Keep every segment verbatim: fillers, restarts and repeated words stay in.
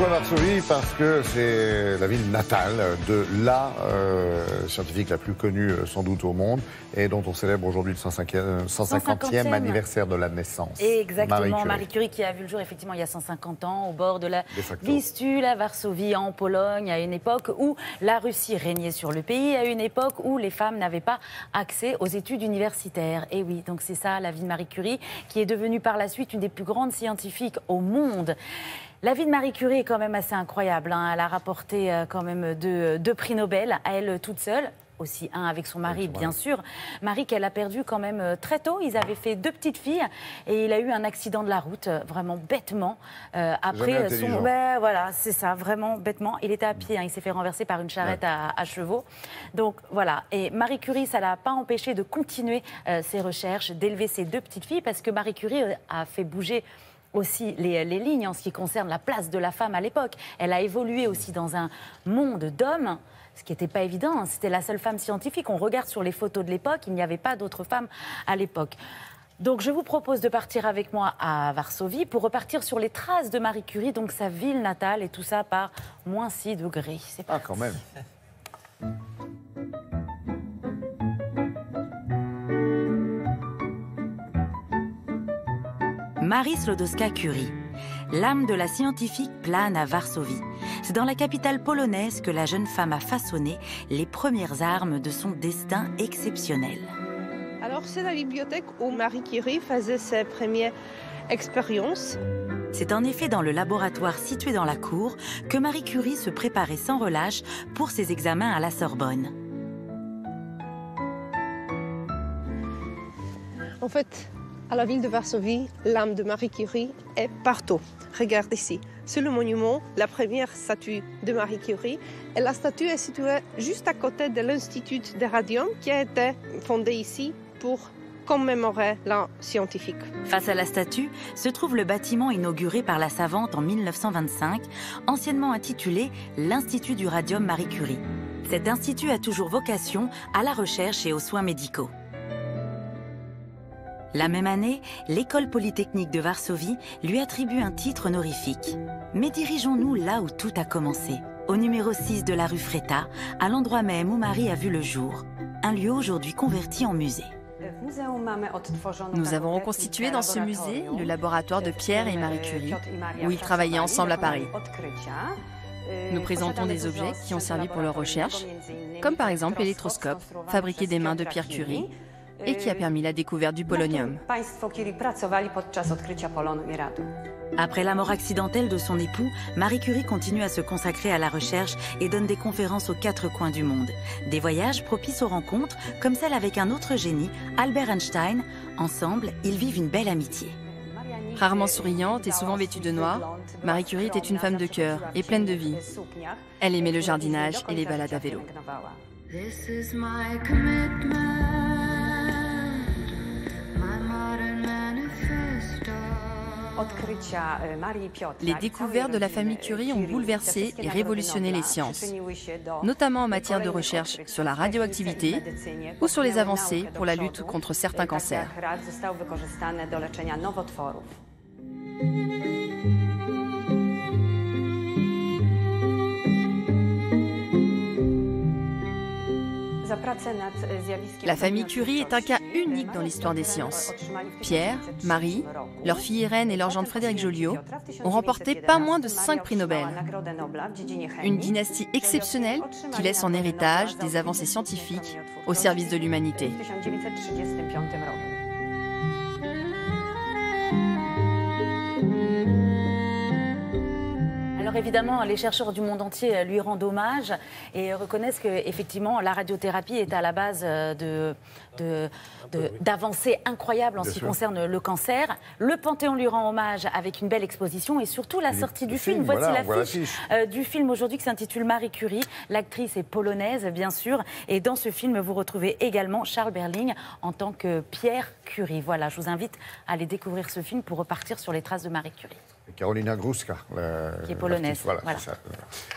Pourquoi Varsovie? Parce que c'est la ville natale de la euh, scientifique la plus connue sans doute au monde et dont on célèbre aujourd'hui le cent cinquantième anniversaire de la naissance. Exactement, Marie Curie. Marie Curie qui a vu le jour effectivement il y a cent cinquante ans au bord de la Vistule à Varsovie en Pologne, à une époque où la Russie régnait sur le pays, à une époque où les femmes n'avaient pas accès aux études universitaires. Et oui, donc c'est ça la vie de Marie Curie qui est devenue par la suite une des plus grandes scientifiques au monde. La vie de Marie Curie est quand même assez incroyable, hein. Elle a rapporté quand même deux, deux prix Nobel à elle toute seule, aussi un avec son mari bien sûr. Marie qu'elle a perdu quand même très tôt, ils avaient fait deux petites filles et il a eu un accident de la route, vraiment bêtement. Euh, après son... Ben, voilà, c'est ça, vraiment bêtement. Il était à pied, hein, il s'est fait renverser par une charrette ouais. à, à chevaux. Donc voilà, et Marie Curie, ça ne l'a pas empêché de continuer euh, ses recherches, d'élever ses deux petites filles parce que Marie Curie a fait bouger aussi les, les lignes en ce qui concerne la place de la femme à l'époque. Elle a évolué aussi dans un monde d'hommes, ce qui n'était pas évident. C'était la seule femme scientifique. On regarde sur les photos de l'époque, il n'y avait pas d'autres femmes à l'époque. Donc je vous propose de partir avec moi à Varsovie pour repartir sur les traces de Marie Curie, donc sa ville natale, et tout ça par moins six degrés. C'est parti. Ah, quand même. Marie Skłodowska Curie. L'âme de la scientifique plane à Varsovie. C'est dans la capitale polonaise que la jeune femme a façonné les premières armes de son destin exceptionnel. Alors c'est la bibliothèque où Marie Curie faisait ses premières expériences. C'est en effet dans le laboratoire situé dans la cour que Marie Curie se préparait sans relâche pour ses examens à la Sorbonne. En fait, à la ville de Varsovie, l'âme de Marie Curie est partout. Regarde ici, sur le monument, la première statue de Marie Curie. Et la statue est située juste à côté de l'Institut de Radium qui a été fondé ici pour commémorer la scientifique. Face à la statue se trouve le bâtiment inauguré par la savante en mille neuf cent vingt-cinq, anciennement intitulé l'Institut du Radium Marie Curie. Cet institut a toujours vocation à la recherche et aux soins médicaux. La même année, l'école polytechnique de Varsovie lui attribue un titre honorifique. Mais dirigeons-nous là où tout a commencé, au numéro six de la rue Freta, à l'endroit même où Marie a vu le jour, un lieu aujourd'hui converti en musée. Nous avons reconstitué dans ce musée le laboratoire de Pierre et Marie Curie, où ils travaillaient ensemble à Paris. Nous présentons des objets qui ont servi pour leurs recherches, comme par exemple l'électroscope, fabriqué des mains de Pierre Curie, et qui a permis la découverte du polonium. Après la mort accidentelle de son époux, Marie Curie continue à se consacrer à la recherche et donne des conférences aux quatre coins du monde. Des voyages propices aux rencontres, comme celle avec un autre génie, Albert Einstein. Ensemble, ils vivent une belle amitié. Rarement souriante et souvent vêtue de noir, Marie Curie était une femme de cœur et pleine de vie. Elle aimait le jardinage et les balades à vélo. This is my commitment. Les découvertes de la famille Curie ont bouleversé et révolutionné les sciences, notamment en matière de recherche sur la radioactivité ou sur les avancées pour la lutte contre certains cancers. La famille Curie est un cas unique dans l'histoire des sciences. Pierre, Marie, leur fille Irène et leur gendre Frédéric Joliot ont remporté pas moins de cinq prix Nobel. Une dynastie exceptionnelle qui laisse en héritage des avancées scientifiques au service de l'humanité. Alors évidemment, les chercheurs du monde entier lui rendent hommage et reconnaissent qu'effectivement, la radiothérapie est à la base de, de, de, d'avancées incroyables en ce qui concerne le cancer. Le Panthéon lui rend hommage avec une belle exposition et surtout la sortie du film. Voici l'affiche du film aujourd'hui qui s'intitule Marie Curie. L'actrice est polonaise, bien sûr. Et dans ce film, vous retrouvez également Charles Berling en tant que Pierre Curie. Voilà, je vous invite à aller découvrir ce film pour repartir sur les traces de Marie Curie. Karolina Gruszka, la... qui est polonaise. Voilà, voilà.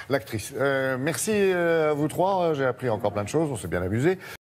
L'actrice. Euh, merci à vous trois, j'ai appris encore plein de choses, on s'est bien amusé.